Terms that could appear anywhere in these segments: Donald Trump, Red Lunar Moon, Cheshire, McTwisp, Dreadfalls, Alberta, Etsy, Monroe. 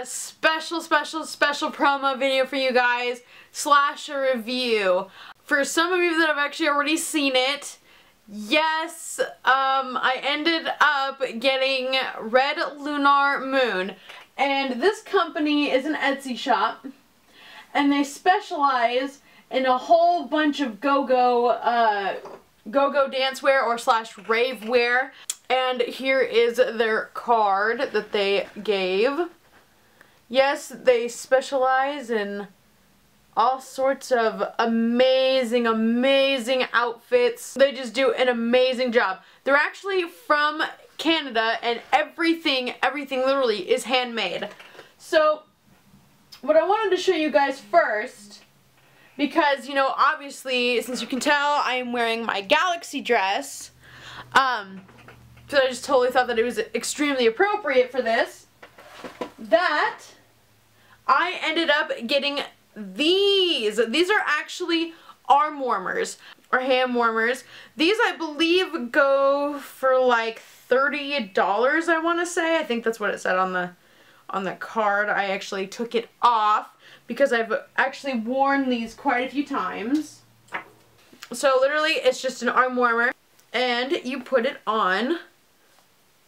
got a special promo video for you guys, slash a review. For some of you that have actually already seen it, yes, I ended up getting Red Lunar Moon. And this company is an Etsy shop, and they specialize in a whole bunch of go-go dancewear or slash rave wear. And here is their card that they gave. Yes, they specialize in all sorts of amazing outfits. They just do an amazing job. They're actually from Canada, and everything literally is handmade. So what I wanted to show you guys first, because, you know, obviously, since you can tell, I am wearing my galaxy dress, so I just totally thought that it was extremely appropriate for this, that I ended up getting these. These are actually arm warmers or hand warmers. These, I believe, go for like $30, I want to say. I think that's what it said on the card. I actually took it off because I've actually worn these quite a few times. So literally it's just an arm warmer, and you put it on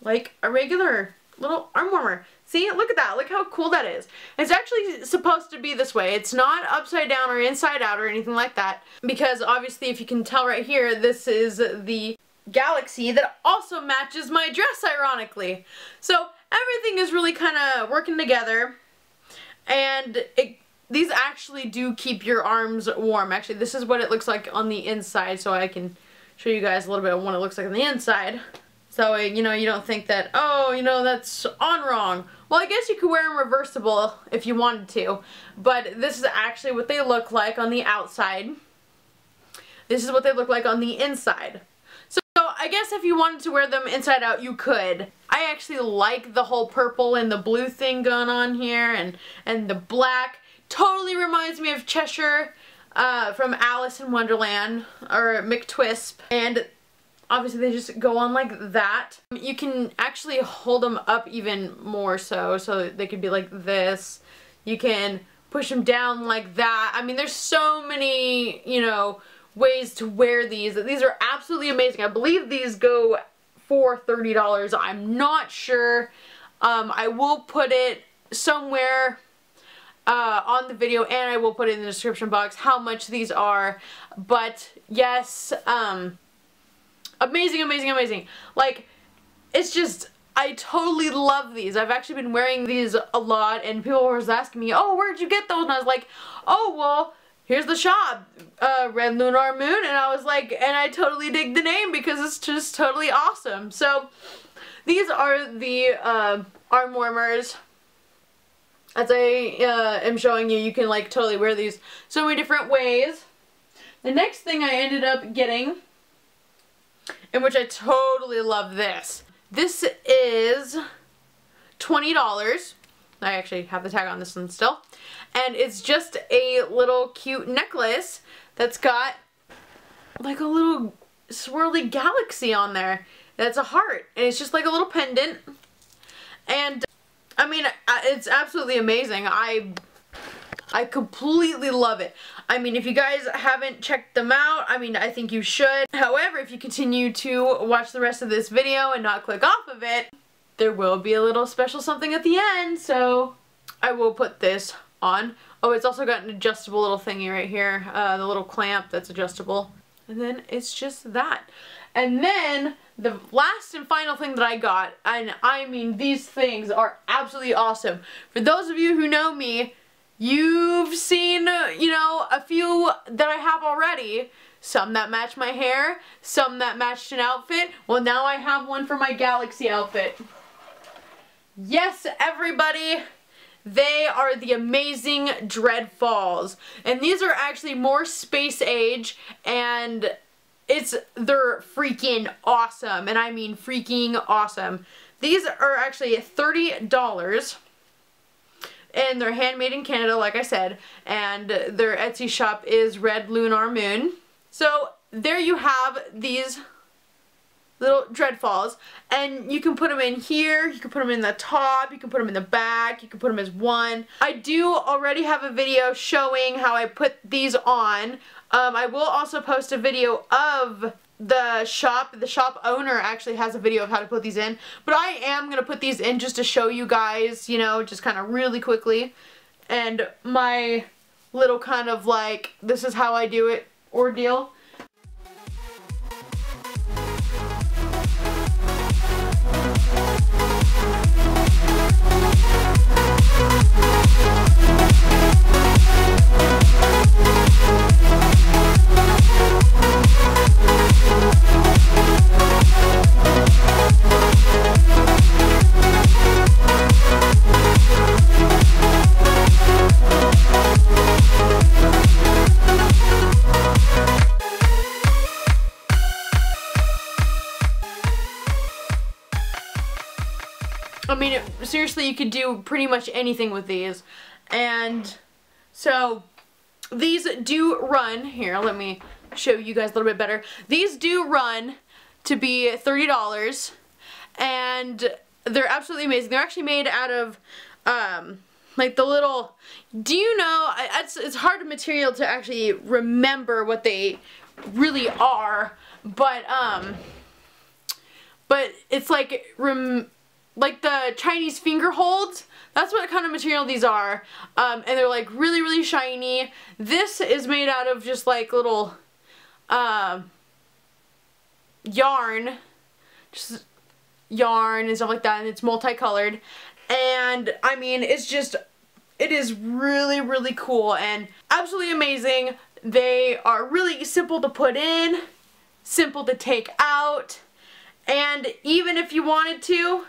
like a regular little arm warmer. See, look at that. Look how cool that is. It's actually supposed to be this way. It's not upside down or inside out or anything like that, because obviously, if you can tell right here, this is the galaxy that also matches my dress, ironically. So everything is really kind of working together, and these actually do keep your arms warm. Actually, this is what it looks like on the inside, so I can show you guys a little bit of what it looks like on the inside. So, you know, you don't think that, oh, you know, that's on wrong. Well, I guess you could wear them reversible if you wanted to, but this is actually what they look like on the outside. This is what they look like on the inside. So, I guess if you wanted to wear them inside out, you could. I actually like the whole purple and the blue thing going on here, and the black. Totally reminds me of Cheshire from Alice in Wonderland, or McTwisp. And obviously they just go on like that. You can actually hold them up even more so they could be like this. You can push them down like that. I mean, there's so many, you know, ways to wear these. These are absolutely amazing. I believe these go for $30. I'm not sure. I will put it somewhere on the video, and I will put it in the description box how much these are. But yes, amazing. Like, it's just, I totally love these. I've actually been wearing these a lot, and people were asking me, oh, where'd you get those? And I was like, oh, well, here's the shop, Red Lunar Moon. And I was like, and I totally dig the name because it's just totally awesome. So these are the arm warmers. As I am showing you, you can like totally wear these so many different ways. The next thing I ended up getting, in which I totally love this. This is $20. I actually have the tag on this one still. And it's just a little cute necklace that's got like a little swirly galaxy on there. That's a heart. And it's just like a little pendant. And I mean, it's absolutely amazing. I completely love it. I mean, if you guys haven't checked them out, I mean, I think you should. However, if you continue to watch the rest of this video and not click off of it, there will be a little special something at the end, so I will put this on. Oh, it's also got an adjustable little thingy right here, the little clamp that's adjustable. And then it's just that. And then the last and final thing that I got, and I mean, these things are absolutely awesome. For those of you who know me, you've seen, you know, a few that I have already. Some that match my hair, some that matched an outfit. Well, now I have one for my galaxy outfit. Yes, everybody, they are the amazing Dreadfalls. And these are actually more space age, and they're freaking awesome, and I mean freaking awesome. These are actually $30, and they're handmade in Canada, like I said, and their Etsy shop is Red Lunar Moon. So there you have these little Dreadfalls, and you can put them in here, you can put them in the top, you can put them in the back, you can put them as one. I do already have a video showing how I put these on. I will also post a video of the shop. The shop owner actually has a video of how to put these in, but I am going to put these in just to show you guys, you know, just kind of really quickly, and my little kind of like, this is how I do it ordeal. I mean, seriously, you could do pretty much anything with these. And so these do run, here, let me show you guys a little bit better. These do run to be $30, and they're absolutely amazing. They're actually made out of, like the little, do you know, it's hard material to actually remember what they really are, but it's like, like the Chinese finger holds. That's what kind of material these are. And they're like really, really shiny. This is made out of just like little yarn. Just yarn and stuff like that, and it's multicolored. And I mean, it's just, it is really, really cool and absolutely amazing. They are really simple to put in, simple to take out, and even if you wanted to,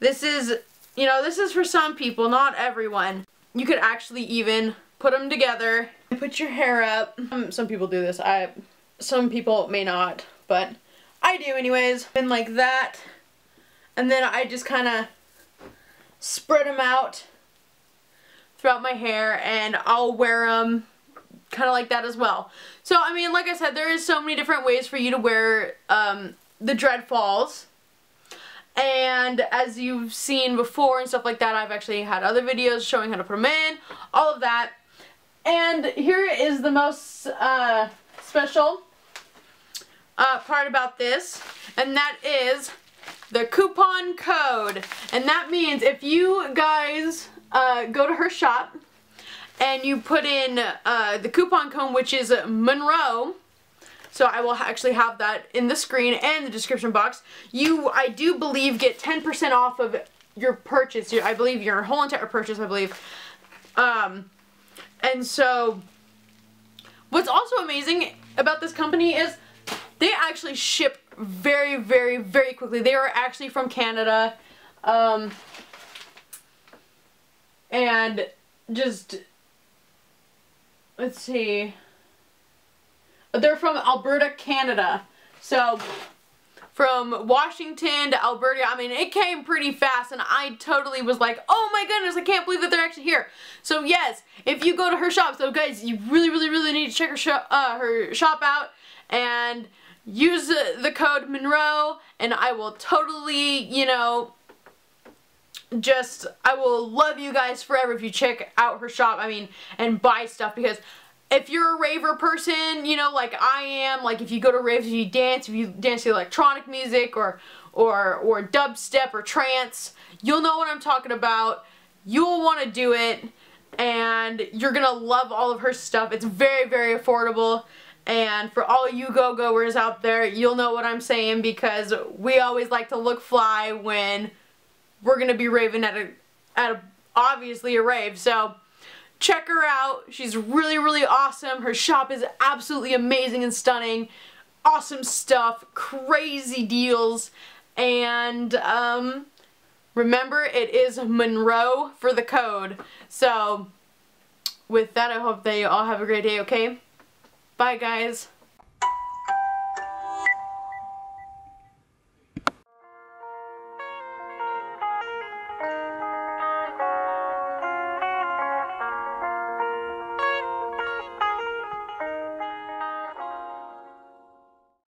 this is, you know, this is for some people, not everyone. You could actually even put them together and put your hair up. Some people do this. Some people may not, but I do anyways. And like that. And then I just kind of spread them out throughout my hair, and I'll wear them kind of like that as well. So, I mean, like I said, there is so many different ways for you to wear the Dreadfalls. And as you've seen before and stuff like that, I've actually had other videos showing how to put them in, all of that. And here is the most special part about this, and that is the coupon code. And that means if you guys go to her shop and you put in the coupon code, which is Monroe, so I will actually have that in the screen and the description box. You, I do believe, get 10% off of your purchase. I believe your whole entire purchase, I believe. And so, what's also amazing about this company is they actually ship very, very, very quickly. They are actually from Canada. And just, let's see. They're from Alberta, Canada. So, from Washington to Alberta, I mean, it came pretty fast, and I totally was like, oh my goodness, I can't believe that they're actually here. So, yes, if you go to her shop, so guys, you really, really, really need to check her shop out, and use the code Monroe, and I will totally, you know, just, I will love you guys forever if you check out her shop, I mean, and buy stuff, because if you're a raver person, you know, like I am, like if you go to raves, if you dance to electronic music or dubstep or trance, you'll know what I'm talking about. You'll want to do it, and you're going to love all of her stuff. It's very, very affordable, and for all you go-goers out there, you'll know what I'm saying, because we always like to look fly when we're going to be raving at a obviously a rave, so check her out. She's really, really awesome. Her shop is absolutely amazing and stunning. Awesome stuff, crazy deals, and remember, it is Monroe for the code. So with that, I hope that you all have a great day, okay? Bye, guys.